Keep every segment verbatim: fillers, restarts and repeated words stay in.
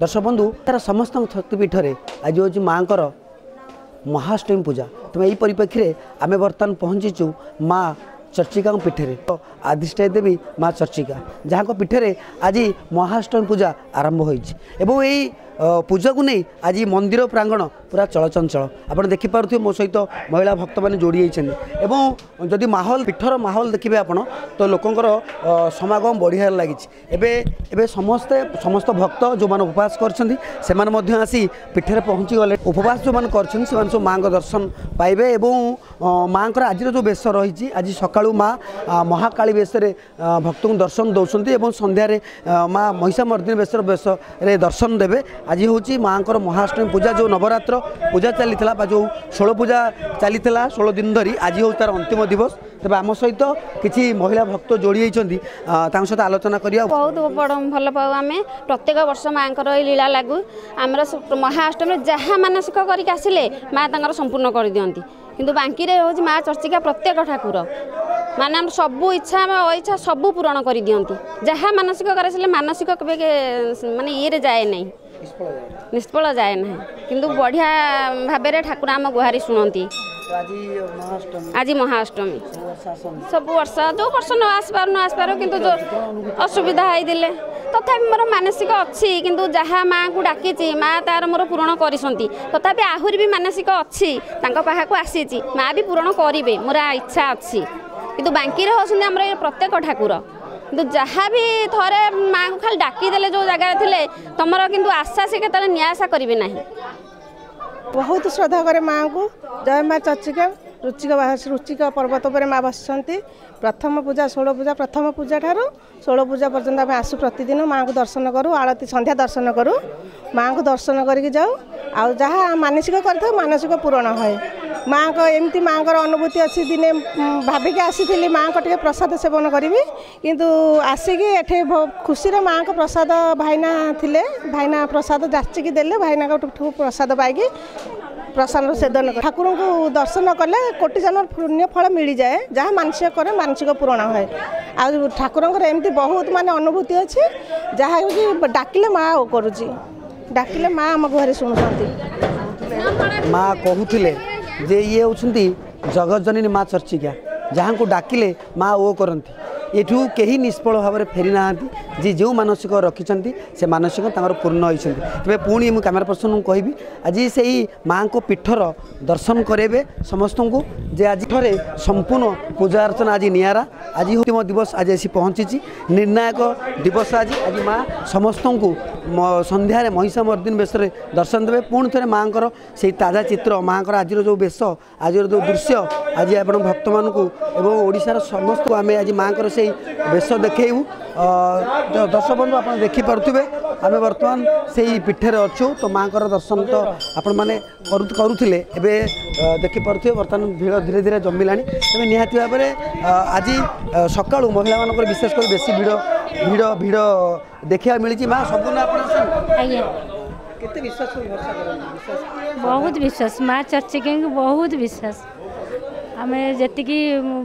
दर्शक बंधु तार समस्त शक्तिपीठ में आज हूँ माँ को महाअष्टमी पूजा तुम यही परिप्रेक्षी में आम बर्तमान पहुँचीचु माँ चर्चिका पीठे तो आधिष्ठायी देवी माँ चर्चिका जहाँ पीठे आज महाअष्टमी पूजा आरंभ हो पूजा को नहीं आज मंदिर प्रांगण पूरा चलचंचल आपड़ देखिपुए मो सहित तो महिला भक्त मैंने जोड़ी एवं जदि माहौल पीठर माहौल देखिए आपड़ तो लोकंर समागम बढ़िया लगी एवं समस्ते समस्त भक्त जो मैंने उपवास कर आसी पीठे पहुँची गले उपवास जो मैंने कर माँ का दर्शन पाइबे और माँ को आज जो बेस रही आज सका माँ महाकाली बेस भक्त को दर्शन दौरान सन्धार माँ महिषामर्दिनी बेस बेस दर्शन देवे। आज हूँ माँ को महाअष्टमी पूजा जो नवरात्र पूजा चली जो षोल पूजा चली षोल दिन धरी आज हूँ तार अंतिम दिवस तेज आम सहित किसी महिला भक्त जोड़ी सहित आलोचना करिया बहुत बड़ भल पाऊ आम प्रत्येक वर्ष माँ को लीला लगू आम महाअष्टमी जहाँ मानसिक करके माँ तर संपूर्ण कर दिखती किंतु बांकी हूँ माँ चर्चिका प्रत्येक ठाकुर माने हम सबू इच्छा अइच्छा सबू पूरण कर दिखती जहाँ मानसिक कर मानसिक माने ये जाए नहीं निष्फल जाए ना किंतु बढ़िया भाव ठाकुर आम गुहारी शुणती। आज महाअष्टमी सब वर्ष जो वर्ष न आस पार न आस पार किंतु असुविधा होते तथा मोर मानसिक अच्छी किंतु जहाँ माँ को डाकी माँ तार मोर पूरण करती तथापि आहुरी भी मानसिक अच्छी पाक आसी माँ भी पूरण करेंगे मोर इच्छा अच्छी किंतु बांकी होती आम प्रत्येक ठाकुर तो जहाँ भी थोड़े माँ को खाली डाकीदेले जो जगह थे तुमर किंतु आशा से केतले न्यासा करेंगे ना बहुत श्रद्धा करे माँ को। जय माँ चर्चिका रुचिका रुचिका पर्वत पर माँ बसती प्रथम पूजा षोल पूजा प्रथम पूजा ठार षोल पूजा पर्यटन आम आसू प्रतिदिन माँ को दर्शन करूँ आरती संध्या दर्शन करूँ माँ को दर्शन करके जाऊँ आ जहाँ मानसिक कर मानसिक पूरण हुए माँ को एमती माँ को अनुभूति अच्छी दिने भाविक आसी माँ को टे प्रसाद सेवन करी किंतु आसिक एठे खुशी माँ को प्रसाद भाईना थिले भाईना प्रसाद जाचिकी देले भाईना को प्रसाद पाई प्रसाद सेवन ठाकुर को दर्शन कले कोटि जन्म पुण्य फल मिल जाए जहाँ मानसिक करे मानसिक पूरण हुए आ ठाकुर एमती बहुत माने अनुभूति अच्छी जहाँ डाकिले माँ करुच्ची डाकिले माँ आम घरे शुणुंट माँ कहूले जे ये होती जगतजननी माँ चर्चिका जहाँ को डाकिले माँ ओ करती यूँ कहीं निष्फल भाव में फेरी ना जी जो मानसिक रखी से मानसिक पूर्ण होती तेज पुणी मु कैमेरा पर्सन को कहि आज से ही माँ को पीठर दर्शन करेबे समस्त को जे आज थे संपूर्ण पूजा अर्चना आज निरा आज अंतिम दिवस आज आसी पहुँची निर्णायक दिवस आज आज माँ समस्त को सन्धार महिषामर्दिनी बेस दर्शन देवे पुणी थे माँ को ताजा चित्र माँ को आज जो बेस आज जो दृश्य आज आप भक्त मानूशार समस्त को आम आज माँ को बेस देखू दर्शक बंधु आप देखिपे आम बर्तमान से पीठे अच्छू तो माँ को दर्शन तो आपने करुले देखिपे बर्तमान भीड़ धीरे धीरे जमिला तेज निहाती भाव में आज सका महिला मान विशेषकर बेसी भिड़ भिड़ भिड़ देखा मिली माँ सबून बहुत विश्वास माँ चर्चिका बहुत विश्वास आमे जतिकी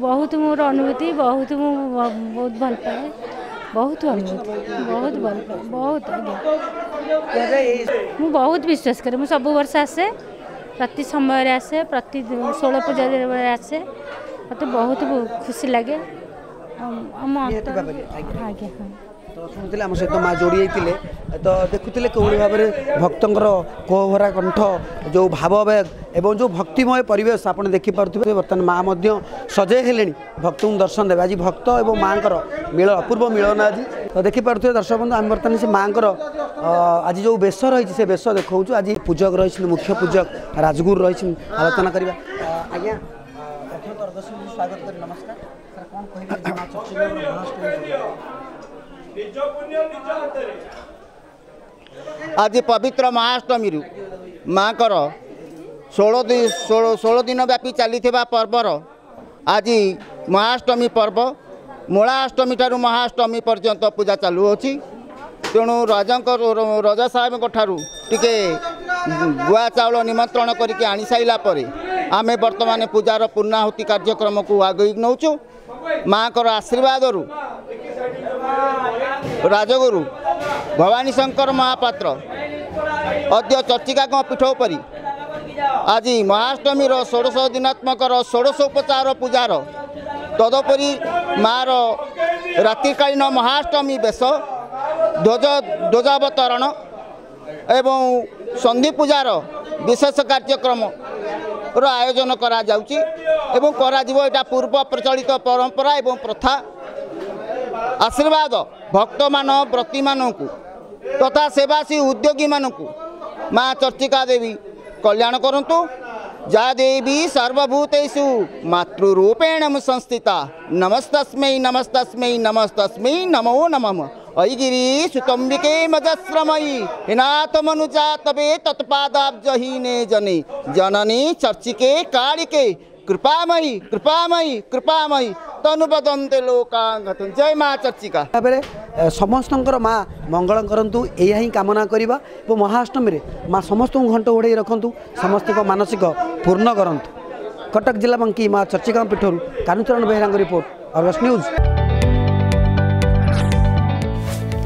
बहुत मोर अनुभूति बहुत मु बहुत भल पाए बहुत अनुभूति बहुत भल पाए बहुत आज्ञा मु बहुत विश्वास करे मु सब वर्ष आसे प्रति समय आसे प्रति षोल पूजा आसे मत बहुत खुशी लगे आज्ञा शुणुते आम सहित माँ जोड़ी तो देखुले कौली भाव में भक्तर कोहरा कंठ जो भावबेग एवं जो भक्तिमय परेश आप देखिपे बर्तमान माँ मध्य सजे है भक्त को दर्शन देवे आज भक्त और माँ को मिल अपूर्व मिलन आज तो देखिपे दर्शक बंधु आम बर्तमान से माँ को आज जो बेस रही से बेस देखा आज पूजक रही मुख्य पूजक राजगुर रही आलोचना करवा आज्ञा स्वागत कर नमस्कार आज पवित्र महाअष्टमी माँ को षोल दिन व्यापी चली पर्वर आज महाअष्टमी पर्व मूलाअष्टमी ठार महाअष्टमी पर्यंत पूजा चालू अच्छी तेणु रजंकर रज साहेब ठारू टिके गुआ चाउल निमंत्रण करके आनी साइला परे आमे बर्तमान पूजार पूर्णाहुति कार्यक्रम को आगे नौचु माँ को आशीर्वाद राजगुरु भवानी शंकर महापात्र अद्य चर्चिका पीठोपरि आज महाअष्टमी षोडश दिनात्मक षोडशोपचार पूजार तदुपरि माँ रात्रिकालीन महाअष्टमी बेश ध्वज ध्वजावतरण एवं संधि पूजार विशेष कार्यक्रम आयोजन करा एवं करा एटा पूर्व प्रचलित परंपरा एवं प्रथा आशीर्वाद भक्त मान व्रती मानू तथा सेवासी उद्योगी मानू माँ चर्चिका देवी कल्याण करंतु जा देवी सर्वभूतेषु मातृरूपेण संस्थिता नमस्तस्मै नमस्तस्मै नमस्तस्मै नमो नमः ऐ गिरी सुतंबिके मजस्रमयी हिनाथ मनुजा तबे तत्पादाब्जहीने जने जननी चर्चिके कालिके कृपामयी कृपामयी कृपामयी तनुवदन्ते लोकांगत। जय माँ चर्चिका। समस्त माँ मंगल करूँ या ही कामना करवा महाअष्टमी माँ समस्त घंट घोड़े रखु समस्त मानसिक पूर्ण करतु। कटक जिला बंकी माँ चर्चिका पीठर Kanucharan Behera report Argus news.